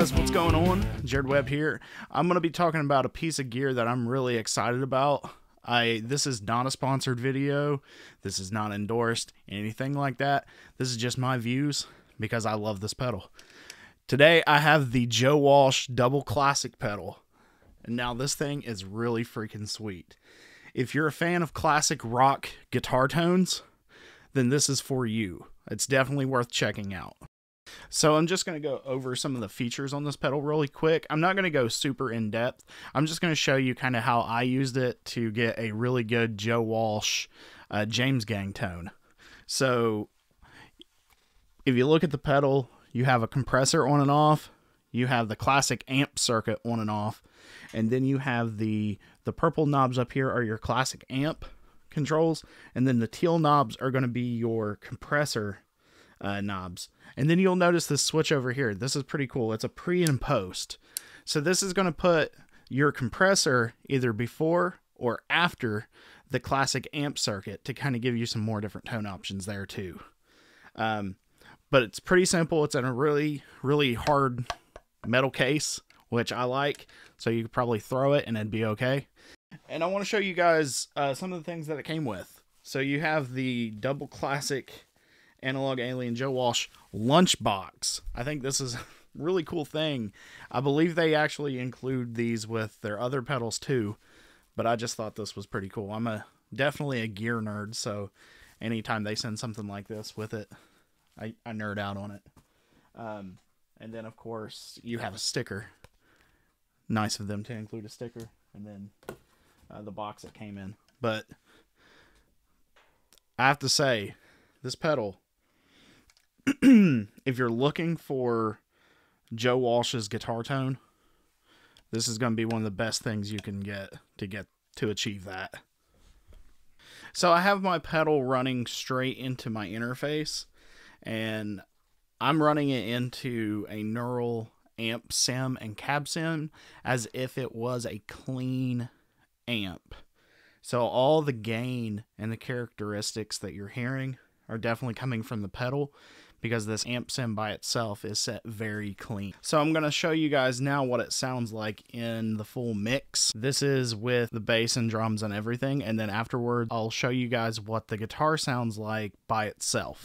guys, what's going on? Jared Webb here. I'm going to be talking about a piece of gear that I'm really excited about. This is not a sponsored video. This is not endorsed, anything like that. This is just my views because I love this pedal. Today I have the Joe Walsh Double Classic pedal. And now this thing is really freaking sweet. If you're a fan of classic rock guitar tones, then this is for you. It's definitely worth checking out. So I'm just going to go over some of the features on this pedal really quick. I'm not going to go super in depth. I'm just going to show you kind of how I used it to get a really good Joe Walsh James Gang tone. So if you look at the pedal, you have a compressor on and off. You have the classic amp circuit on and off. And then you have the purple knobs up here are your classic amp controls. And then the teal knobs are going to be your compressor knobs. And then you'll notice this switch over here. This is pretty cool. It's a pre and post. So this is going to put your compressor either before or after the classic amp circuit to kind of give you some more different tone options there too. But it's pretty simple. It's in a really hard metal case, which I like. So you could probably throw it and it'd be okay. And I want to show you guys some of the things that it came with. So you have the Double Classic Analog Alien Joe Walsh lunchbox. I think this is a really cool thing. I believe they actually include these with their other pedals too, but I just thought this was pretty cool. I'm definitely a gear nerd, so anytime they send something like this with it, I nerd out on it. And then of course you have a sticker. Nice of them to include a sticker, and then the box that came in. But I have to say, this pedal, if you're looking for Joe Walsh's guitar tone, this is going to be one of the best things you can get to achieve that. So I have my pedal running straight into my interface, and I'm running it into a neural amp sim and cab sim as if it was a clean amp. So all the gain and the characteristics that you're hearing are definitely coming from the pedal, because this amp sim by itself is set very clean. So I'm going to show you guys now what it sounds like in the full mix. This is with the bass and drums and everything, and then afterwards I'll show you guys what the guitar sounds like by itself.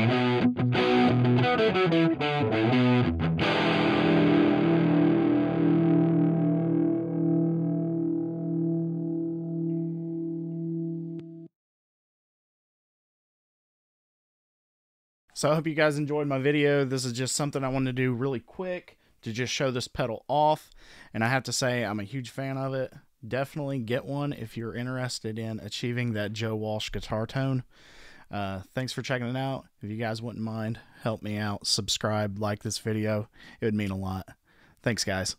So I hope you guys enjoyed my video. This is just something I wanted to do really quick to just show this pedal off. And I have to say, I'm a huge fan of it. Definitely get one if you're interested in achieving that Joe Walsh guitar tone. Thanks for checking it out. If you guys wouldn't mind, help me out. Subscribe, like this video. It would mean a lot. Thanks, guys.